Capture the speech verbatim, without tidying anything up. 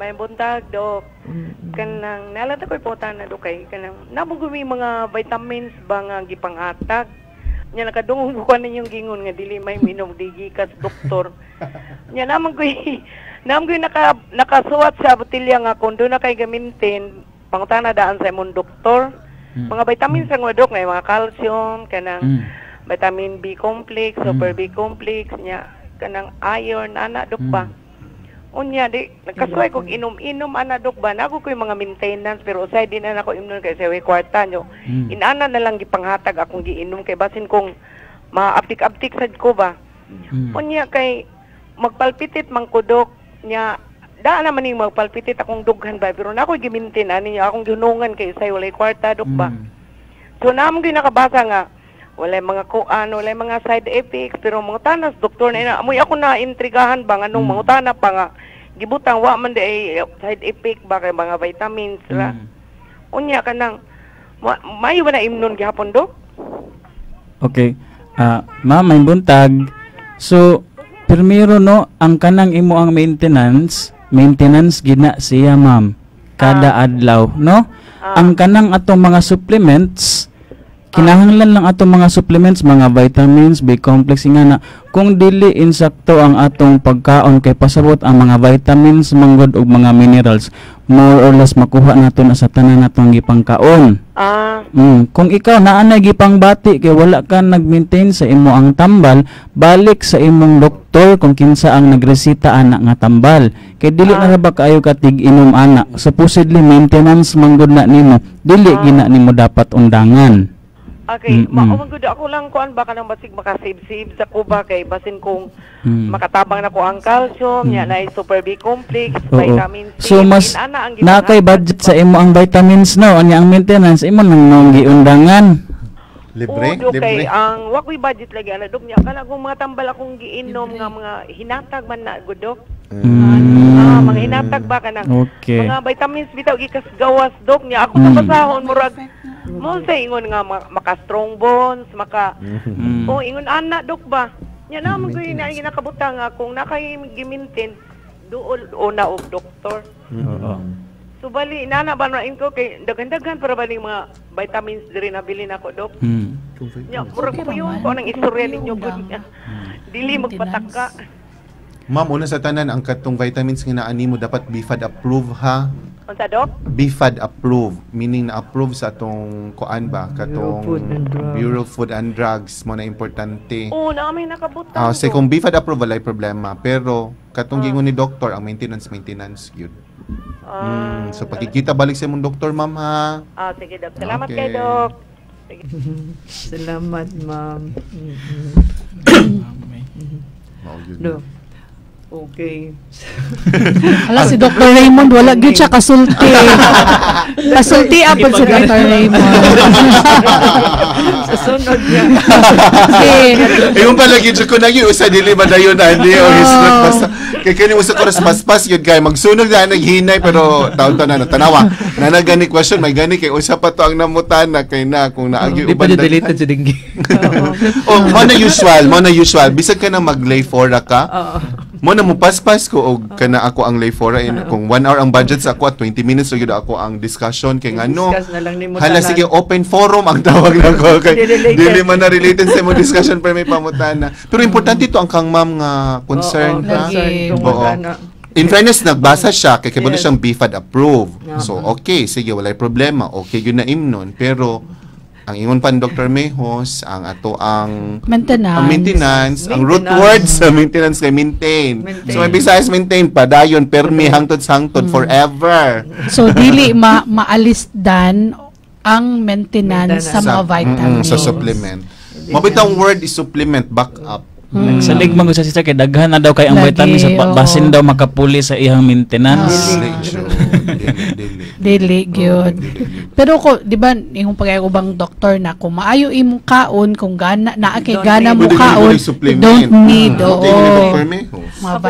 May buntag, Dok. Kanang nalata ko'y pota na, Dok, kay kanang nabugumi mga vitamins ba nga gipanghatag. Nya nakadungog ko ninyong gingon nga dili may minom digi kas doktor. Nya naman ko'y naman ko'y naka, nakasuwat sa botilya nga kung doon na kay gamintin, pangutana daan sa imong doktor. Mga vitamins ang nga, Dok, may mga calcium, kanang mm. vitamin B complex, super B complex, nya kanang iron, ana, Dok ba? Mm. Unya, di, kasuway kong inom-inom, ana, Dok ba? Nago ko yung mga maintenance, pero usay din na ako inom kay sa way kwarta nyo. Mm. Inana na lang gipanghatag akong giinom kay basin kong maaptik-aptik sad ko ba? Mm. Unya, kay magpalpitit mang kudok niya, daan naman yung magpalpitit akong dughan ba? Pero na ako gimintin, ano niya, akong ginungan kay usay walay kwarta, Dok ba? Mm. So, naman ko yung nakabasa nga, walay mga kuan, walay mga side effects, pero mga tanas, doktor, na amoy ako na intrigahan ba, anong mga tanas pa nga, gibutang, wa man de ay side effect ba, kay mga vitamins, la. Mm. Unya ka nang, may iwan na imnon gihapon, Dok? Okay. Uh, ma, may buntag. So, pirmiro, no, ang kanang imo ang maintenance, maintenance gina siya, ma'am, kada ah. adlaw, no? Ah. Ang kanang atong mga supplements, kinahanglan lang atong mga supplements, mga vitamins, B-complex nga na kung dili insakto ang atong pagkaon kay pasabot ang mga vitamins, manggod ug mga minerals, more or less makuha nato na sa tanan natong gipangkaon. Ah. Mm. Kung ikaw naa na gipangbati kay wala ka nagmaintain sa imo ang tambal, balik sa imong doktor kung kinsa ang nagresita ana nga tambal. Kay dili ah. na ba kaayo ka tig-inom ana. Supposedly maintenance manggod na nimo, dili ah. gina nimo dapat undangan. Okay, mm-hmm. maumagod ako lang kuan baka nang basig makasave-save sa kuba kay basin kung mm. makatabang na ko ang calcium, mm. yan ay super B complex, oo. Vitamin C. So mas na kay budget sa imo ang vitamins no, anya ang maintenance imo nang nang giundangan. Libre, oo, libre. Kay ang wa koy budget lagi ana dok nya kala kung mga tambal akong giinom nga mga hinatag man na gudok. Mm. Ah, mga hinatag ba kanang okay. mga vitamins bitaw gikasgawas dok nya ako mm. pasahon murag mo sa ingon nga maka strong bones, maka mm-hmm. o oh, ingon ana dok ba. Nya namo gyud na ginakabuta nga kung nakahimintin duol una og doktor. Oo. So bali inana ba na inko kay dagandagan para bali mga vitamins diri na bilin ako dok. Mm. Nya murag puyon ko nang istorya ninyo gud. Dili magpataka. Ma'am, una sa tanan ang katong vitamins nga naa nimo dapat B F A D approve ha. Unsa dok? B F A D approve, meaning na approve sa atong kuan ba katong Bureau of Food and Drugs mo na importante. Oo, na may nakabutang. Ah, uh, say kung B F A D approve wala problema, pero katong gingon uh. ni doktor ang maintenance maintenance gyud. Uh, mm, so pakikita balik sa imong doktor, ma'am ha. Ah, uh, sige dok. Salamat okay. kay dok. Salamat, ma'am. Mao okay. Hala, si Doctor Raymond, wala gyud siya kasulti. Kasulti apod si Doctor Raymond. Sa sunod niya. Iyon pala gyud ko na gyud usa dili madayon na hindi o isnot basta. Kay kini usa ko mas-mas gyud kay magsunog na naghinay pero taon-taon na tanawa. Na nagani question may gani kay usa pa to ang namutan na kay na kung naagi uban. Di pa deleted sa dingi. Oh, mo na usual, mo na usual. Bisag ka nang maglay for ra ka. Mo na mo paspas ko og kana ako ang Leyfora in kung one hour ang budget sa ako at twenty minutes so gyud ako ang discussion kay ngano hala sige open forum ang tawag na ko kay dili man na related sa mo discussion pero may pamutana pero importante to ang kang ma'am nga concern ha oo in fairness nagbasa siya kay kay yes. siyang B F A D approve so okay sige walay problema okay gyud na imnon pero ang ingon pan Doctor Mejos, ang ato ang maintenance, ang, maintenance, maintenance. Ang root word sa maintenance kay maintain. maintain. So may besides maintain pa, dayon, permi, hangtod-sangtod, hmm. forever. So dili ma maalis dan ang maintenance, maintenance. sa mga vitamins. Mm, sa supplement. Mabitang word is supplement, backup. Hmm. Sa ligmang ko sa sisa kay daghan na daw kay ang vitamins sa basin daw makapuli sa ihang maintenance. Dili. Dili, gyud. Pero ko, di ba, yung pag-ayaw bang doktor na kung maayo imong kaon, kung gana, naa kay gana mo kaon, don't need, oo. Mga